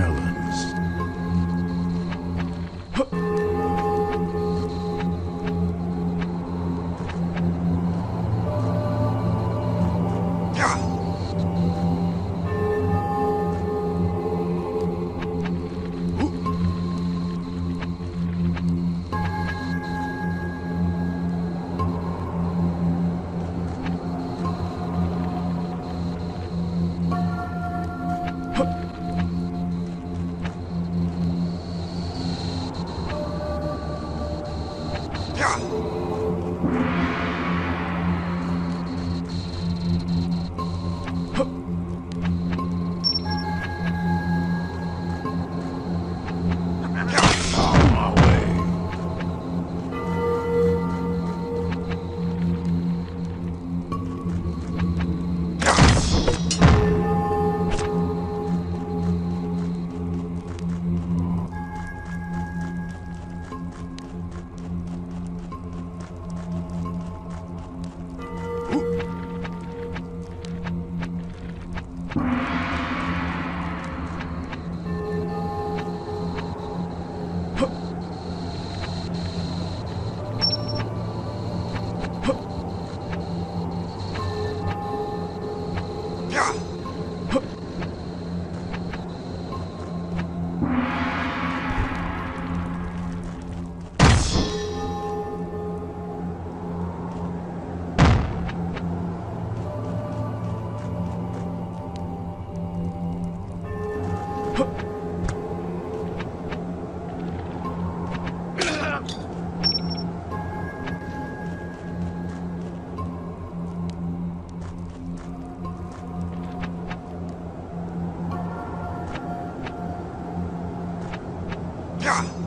melons. Yeah.